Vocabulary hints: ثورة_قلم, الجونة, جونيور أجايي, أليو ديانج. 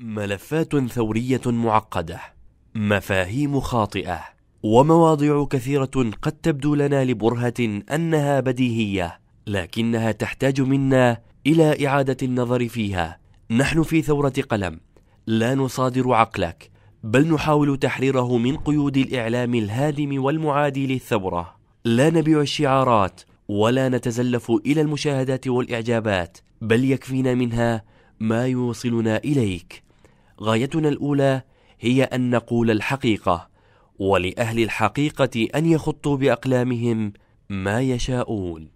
ملفات ثورية معقدة، مفاهيم خاطئة، ومواضيع كثيرة قد تبدو لنا لبرهة أنها بديهية، لكنها تحتاج منا إلى إعادة النظر فيها. نحن في ثورة قلم لا نصادر عقلك، بل نحاول تحريره من قيود الإعلام الهادم والمعادي للثورة. لا نبيع الشعارات ولا نتزلف إلى المشاهدات والإعجابات، بل يكفينا منها ما يوصلنا إليك. غايتنا الأولى هي أن نقول الحقيقة، ولأهل الحقيقة أن يخطوا بأقلامهم ما يشاءون.